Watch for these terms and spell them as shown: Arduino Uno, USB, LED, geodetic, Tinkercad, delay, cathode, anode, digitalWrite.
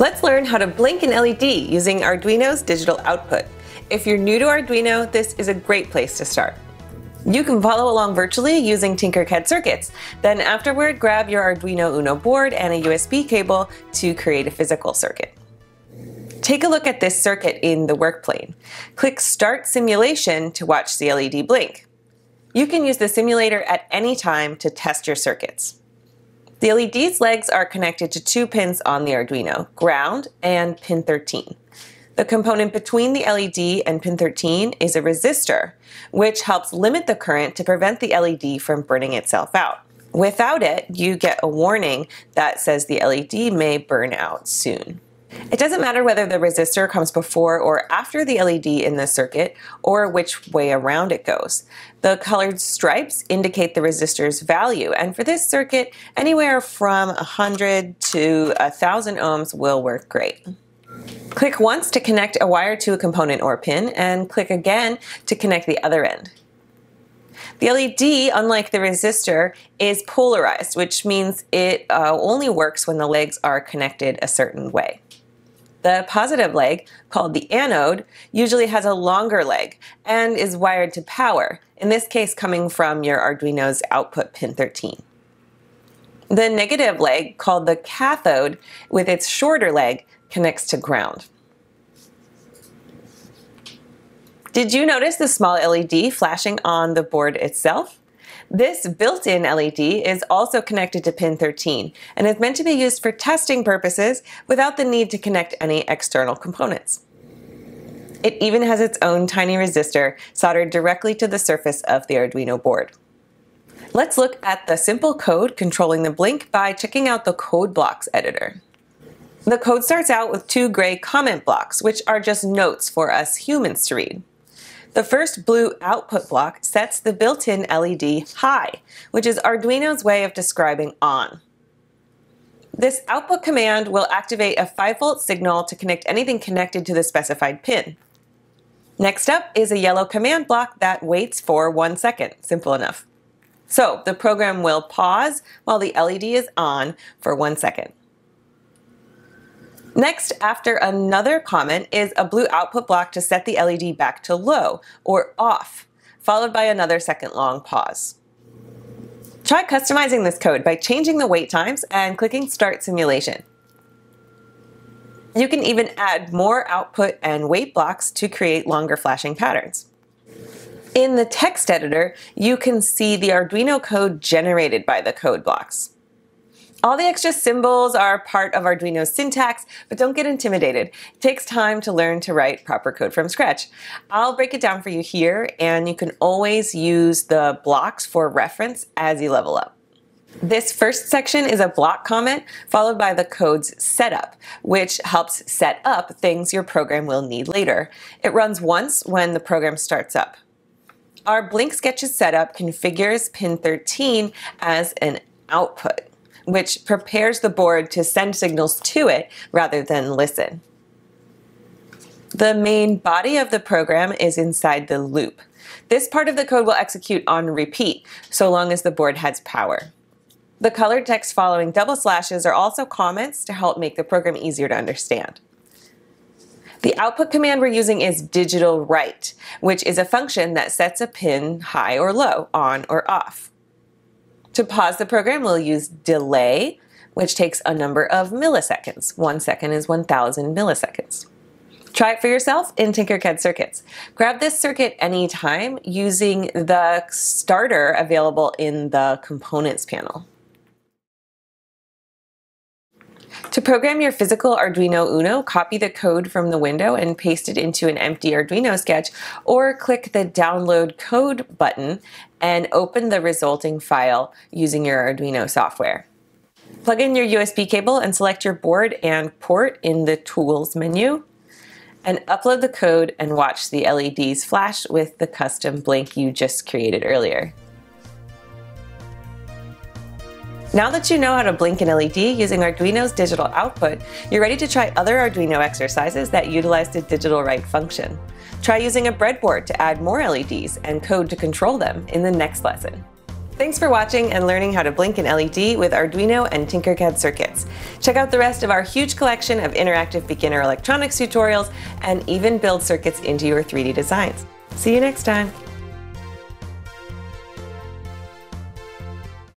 Let's learn how to blink an LED using Arduino's digital output. If you're new to Arduino, this is a great place to start. You can follow along virtually using Tinkercad circuits. Then afterward, grab your Arduino Uno board and a USB cable to create a physical circuit. Take a look at this circuit in the work plane. Click Start Simulation to watch the LED blink. You can use the simulator at any time to test your circuits. The LED's legs are connected to two pins on the Arduino, ground and pin 13. The component between the LED and pin 13 is a resistor, which helps limit the current to prevent the LED from burning itself out. Without it, you get a warning that says the LED may burn out soon. It doesn't matter whether the resistor comes before or after the LED in the circuit, or which way around it goes. The colored stripes indicate the resistor's value, and for this circuit, anywhere from 100 to 1,000 ohms will work great. Click once to connect a wire to a component or pin, and click again to connect the other end. The LED, unlike the resistor, is polarized, which means it only works when the legs are connected a certain way. The positive leg, called the anode, usually has a longer leg and is wired to power, in this case coming from your Arduino's output pin 13. The negative leg, called the cathode, with its shorter leg, connects to ground. Did you notice the small LED flashing on the board itself? This built-in LED is also connected to pin 13 and is meant to be used for testing purposes without the need to connect any external components. It even has its own tiny resistor soldered directly to the surface of the Arduino board. Let's look at the simple code controlling the blink by checking out the code blocks editor. The code starts out with two gray comment blocks, which are just notes for us humans to read. The first blue output block sets the built-in LED high, which is Arduino's way of describing on. This output command will activate a 5-volt signal to connect anything connected to the specified pin. Next up is a yellow command block that waits for 1 second, simple enough. So the program will pause while the LED is on for 1 second. Next, after another comment, is a blue output block to set the LED back to low, or off, followed by another second-long pause. Try customizing this code by changing the wait times and clicking Start Simulation. You can even add more output and wait blocks to create longer flashing patterns. In the text editor, you can see the Arduino code generated by the code blocks. All the extra symbols are part of Arduino's syntax, but don't get intimidated. It takes time to learn to write proper code from scratch. I'll break it down for you here, and you can always use the blocks for reference as you level up. This first section is a block comment, followed by the code's setup, which helps set up things your program will need later. It runs once when the program starts up. Our blink sketches setup configures pin 13 as an output, which prepares the board to send signals to it rather than listen. The main body of the program is inside the loop. This part of the code will execute on repeat, so long as the board has power. The colored text following double slashes are also comments to help make the program easier to understand. The output command we're using is digitalWrite, which is a function that sets a pin high or low, on or off. To pause the program, we'll use delay, which takes a number of milliseconds. 1 second is 1,000 milliseconds. Try it for yourself in Tinkercad circuits. Grab this circuit anytime using the starter available in the components panel. To program your physical Arduino Uno, copy the code from the window and paste it into an empty Arduino sketch, or click the Download Code button and open the resulting file using your Arduino software. Plug in your USB cable and select your board and port in the Tools menu, and upload the code and watch the LEDs flash with the custom blink you just created earlier. Now that you know how to blink an LED using Arduino's digital output, you're ready to try other Arduino exercises that utilize the digitalWrite function. Try using a breadboard to add more LEDs and code to control them in the next lesson. Thanks for watching and learning how to blink an LED with Arduino and Tinkercad circuits. Check out the rest of our huge collection of interactive beginner electronics tutorials and even build circuits into your 3D designs. See you next time.